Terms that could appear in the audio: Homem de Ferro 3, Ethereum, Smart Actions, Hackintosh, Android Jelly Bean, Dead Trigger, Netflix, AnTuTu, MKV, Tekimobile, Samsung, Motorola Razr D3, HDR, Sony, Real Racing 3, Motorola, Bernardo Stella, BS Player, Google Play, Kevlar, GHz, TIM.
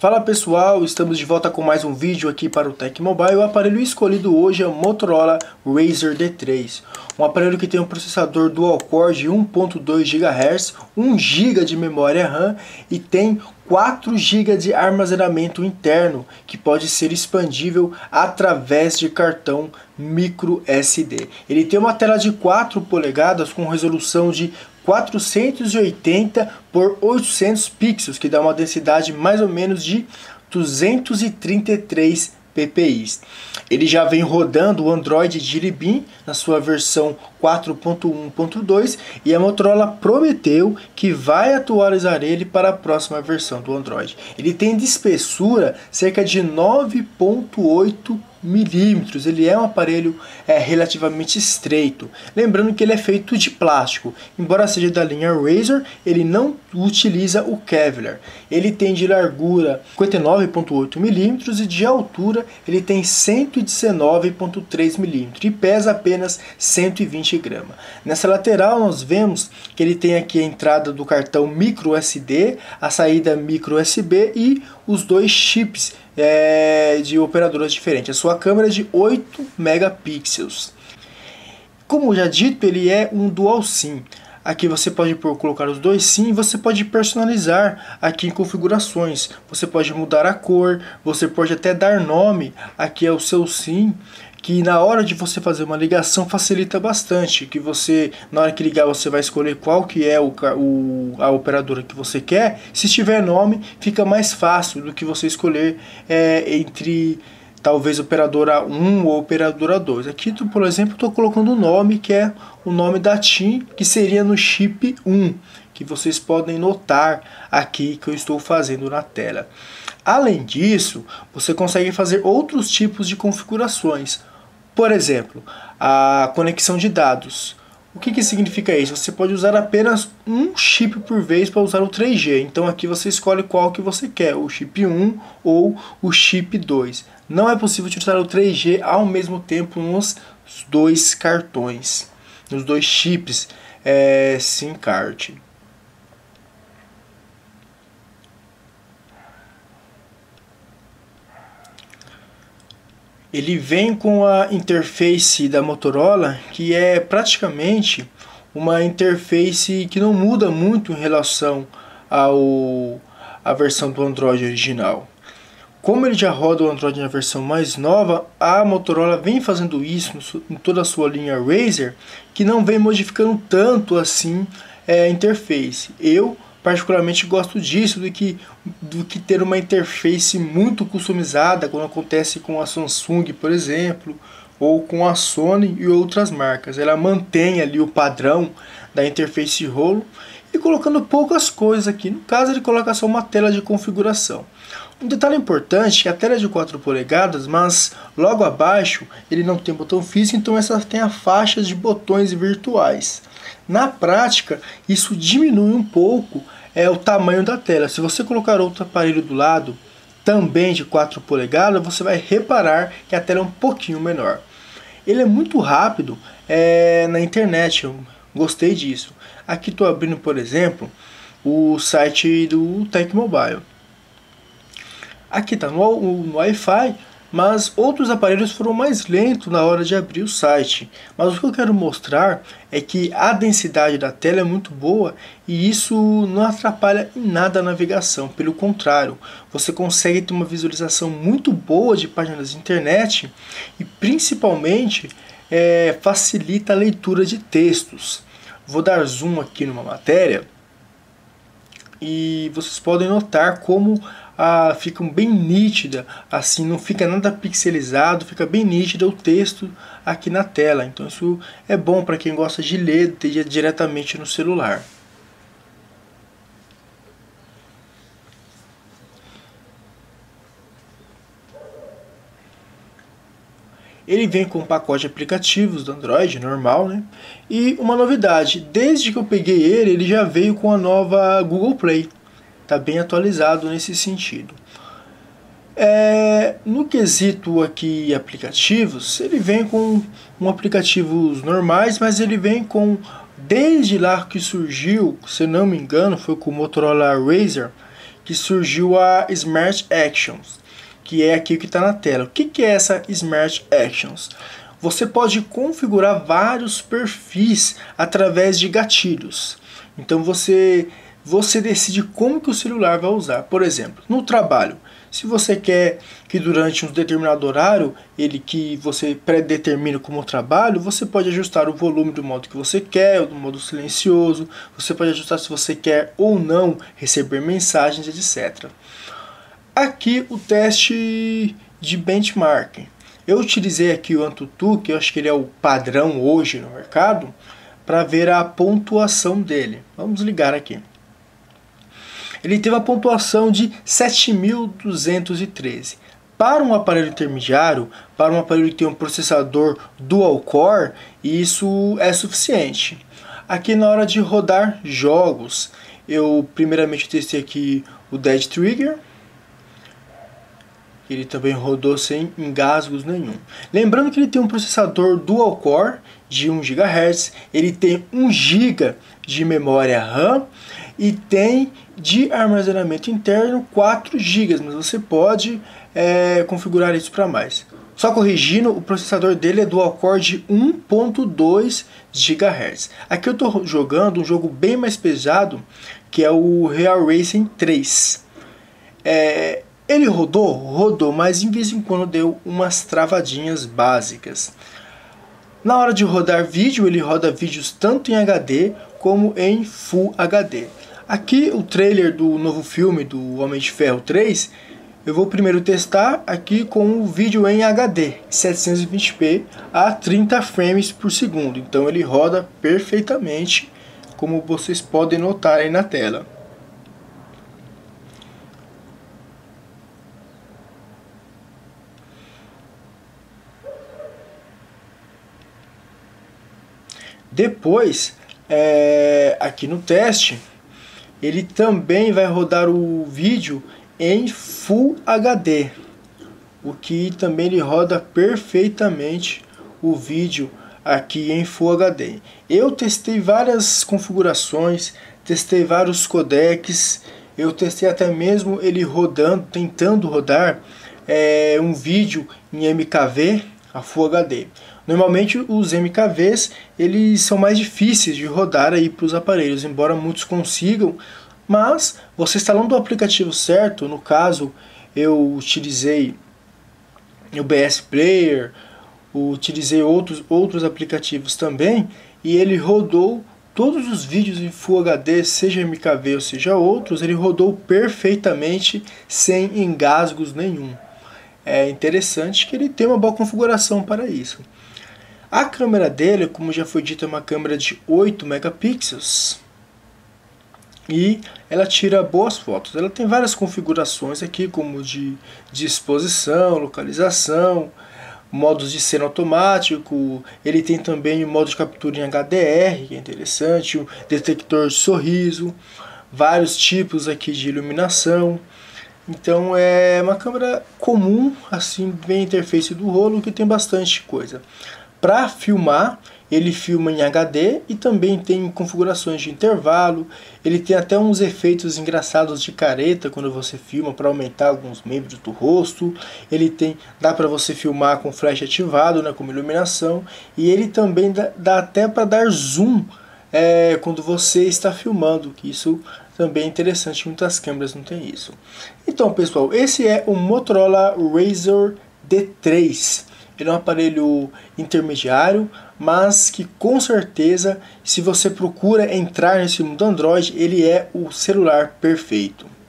Fala pessoal, estamos de volta com mais um vídeo aqui para o Tekimobile. O aparelho escolhido hoje é o Motorola Razr D3, um aparelho que tem um processador dual-core de 1.2 GHz, 1 GB de memória RAM e tem 4 GB de armazenamento interno, que pode ser expandível através de cartão micro SD. Ele tem uma tela de 4 polegadas com resolução de 480 por 800 pixels, que dá uma densidade mais ou menos de 233 ppi. Ele já vem rodando o Android Jelly Bean na sua versão 4.1.2 e a Motorola prometeu que vai atualizar ele para a próxima versão do Android. Ele tem de espessura cerca de 9.8 milímetros. Ele é um aparelho relativamente estreito, lembrando que ele é feito de plástico. Embora seja da linha Razr, ele não utiliza o Kevlar. Ele tem de largura 59.8 milímetros e de altura ele tem 119.3 milímetros e pesa apenas 120 gramas. Nessa lateral nós vemos que ele tem aqui a entrada do cartão micro SD, a saída micro USB e os dois chips de operadoras diferentes. A sua câmera é de 8 megapixels. Como já dito, ele é um dual SIM. Aqui você pode colocar os dois SIM, você pode personalizar aqui em configurações. Você pode mudar a cor, você pode até dar nome aqui ao seu SIM, que na hora de você fazer uma ligação facilita bastante, que você, na hora que ligar, você vai escolher qual que é a operadora que você quer. Se tiver nome, fica mais fácil do que você escolher entre talvez operadora 1 ou operadora 2. Aqui, por exemplo, estou colocando o nome, que é o nome da TIM, que seria no chip 1, que vocês podem notar aqui que eu estou fazendo na tela. Além disso, você consegue fazer outros tipos de configurações. Por exemplo, a conexão de dados. O que significa isso? Você pode usar apenas um chip por vez para usar o 3G. Então aqui você escolhe qual que você quer, o chip 1 ou o chip 2. Não é possível utilizar o 3G ao mesmo tempo nos dois cartões, nos dois chips SIM card. Ele vem com a interface da Motorola, que é praticamente uma interface que não muda muito em relação à versão do Android original. Como ele já roda o Android na versão mais nova, a Motorola vem fazendo isso em toda a sua linha Razr, que não vem modificando tanto assim a interface. Eu particularmente gosto disso do que ter uma interface muito customizada, quando acontece com a Samsung, por exemplo, ou com a Sony e outras marcas. Ela mantém ali o padrão da interface rolo e colocando poucas coisas aqui. No caso, ele coloca só uma tela de configuração. Um detalhe importante é que a tela é de 4 polegadas, mas logo abaixo ele não tem botão físico, então essa tem a faixa de botões virtuais. Na prática, isso diminui um pouco o tamanho da tela. Se você colocar outro aparelho do lado, também de 4 polegadas, você vai reparar que a tela é um pouquinho menor. Ele é muito rápido na internet, eu gostei disso. Aqui estou abrindo, por exemplo, o site do Tekimobile. Aqui está no Wi-Fi, mas outros aparelhos foram mais lentos na hora de abrir o site. Mas o que eu quero mostrar é que a densidade da tela é muito boa e isso não atrapalha em nada a navegação. Pelo contrário, você consegue ter uma visualização muito boa de páginas de internet e principalmente facilita a leitura de textos. Vou dar zoom aqui numa matéria e vocês podem notar como ficam bem nítida, assim não fica nada pixelizado, fica bem nítido o texto aqui na tela. Então isso é bom para quem gosta de ler diretamente no celular. Ele vem com um pacote de aplicativos do Android, normal, né? E uma novidade, desde que eu peguei ele já veio com a nova Google Play. Está bem atualizado nesse sentido. No quesito aqui aplicativos, ele vem com aplicativos normais, mas ele vem com, desde lá que surgiu, se não me engano, foi com o Motorola Razr, que surgiu a Smart Actions, que é aqui que está na tela. O que é essa Smart Actions? Você pode configurar vários perfis através de gatilhos. Então você decide como que o celular vai usar. Por exemplo, no trabalho, se você quer que durante um determinado horário, ele que você pré-determina como trabalho, você pode ajustar o volume do modo que você quer, do modo silencioso, você pode ajustar se você quer ou não receber mensagens, etc. Aqui o teste de benchmarking. Eu utilizei aqui o AnTuTu, que eu acho que ele é o padrão hoje no mercado, para ver a pontuação dele. Vamos ligar aqui. Ele teve a pontuação de 7.213. Para um aparelho intermediário, para um aparelho que tem um processador dual core, isso é suficiente. Aqui na hora de rodar jogos, eu primeiramente testei aqui o Dead Trigger. Ele também rodou sem engasgos nenhum. Lembrando que ele tem um processador dual core de 1 GHz, ele tem 1 GB de memória RAM e tem de armazenamento interno 4 GB, mas você pode configurar isso para mais. Só corrigindo, o processador dele é dual core de 1.2 GHz. Aqui eu estou jogando um jogo bem mais pesado, que é o Real Racing 3. Ele rodou, mas de vez em quando deu umas travadinhas básicas. Na hora de rodar vídeo, ele roda vídeos tanto em HD como em Full HD. Aqui o trailer do novo filme do Homem de Ferro 3, eu vou primeiro testar aqui com o vídeo em HD, 720p a 30 frames por segundo. Então ele roda perfeitamente, como vocês podem notar aí na tela. Depois, aqui no teste, ele também vai rodar o vídeo em Full HD, o que também ele roda perfeitamente o vídeo aqui em Full HD. Eu testei várias configurações, testei vários codecs, eu testei até mesmo ele rodando, tentando rodar um vídeo em MKV a Full HD. Normalmente os MKVs eles são mais difíceis de rodar aí para os aparelhos, embora muitos consigam, mas você instalando o aplicativo certo, no caso eu utilizei o BS Player, utilizei outros aplicativos também, e ele rodou todos os vídeos em Full HD, seja MKV ou seja outros, ele rodou perfeitamente sem engasgos nenhum. É interessante que ele tem uma boa configuração para isso. A câmera dele, como já foi dito, é uma câmera de 8 megapixels e ela tira boas fotos. Ela tem várias configurações aqui, como de exposição, localização, modos de cena automático. Ele tem também o modo de captura em HDR, que é interessante, o detector de sorriso, vários tipos aqui de iluminação. Então é uma câmera comum, assim, bem interface do rolo, que tem bastante coisa. Para filmar, ele filma em HD e também tem configurações de intervalo. Ele tem até uns efeitos engraçados de careta quando você filma para aumentar alguns membros do rosto. Ele tem, dá para você filmar com flash ativado, né, como iluminação. E ele também dá até para dar zoom quando você está filmando, que isso também é interessante, muitas câmeras não tem isso. Então pessoal, esse é o Motorola Razr D3. Ele é um aparelho intermediário, mas que com certeza, se você procura entrar nesse mundo Android, ele é o celular perfeito.